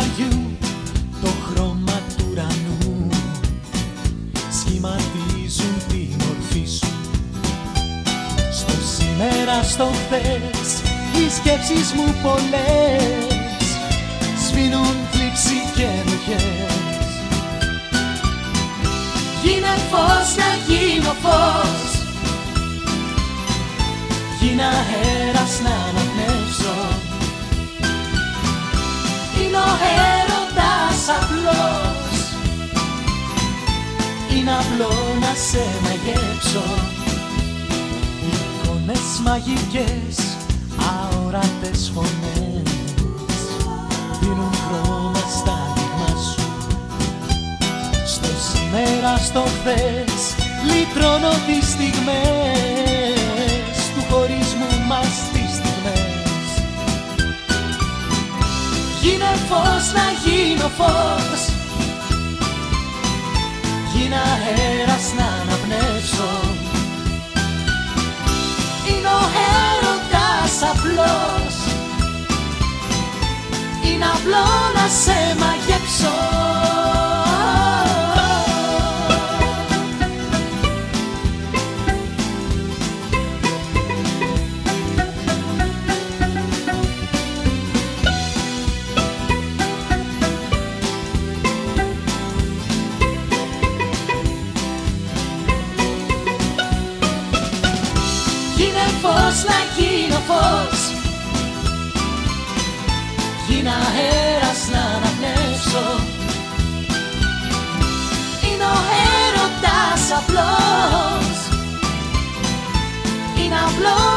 φεγγαριού το χρώμα του ουρανού σχηματίζουν τη μορφή σου. Στο σήμερα, στο χθες, οι σκέψεις μου πολλές σβήνουν θλίψη και ενοχές. Γίνε φως, να γίνω φως, γίνε αέρας να αναπνεύσω. Είναι ο έρωτας απλός, είναι απλό να σε μαγέψω. Εικόνες μαγικές, αόρατες φωνές δίνουν χρώμα στα δείγμα σου. Στο σήμερα, στο χθες, λυτρώνω τις στιγμές του χωρισμού μας, τις στιγμές. Γίνε φως, να γίνω φως, γίνε αέρας να αναπνεύσω. Είναι ο έρωτας απλός, είναι απλό να σε μαγέψω. Φως, να γίνω φως, γίνε αέρας να αναπνεύσω. Είναι ο έρωτας απλός, είναι απλό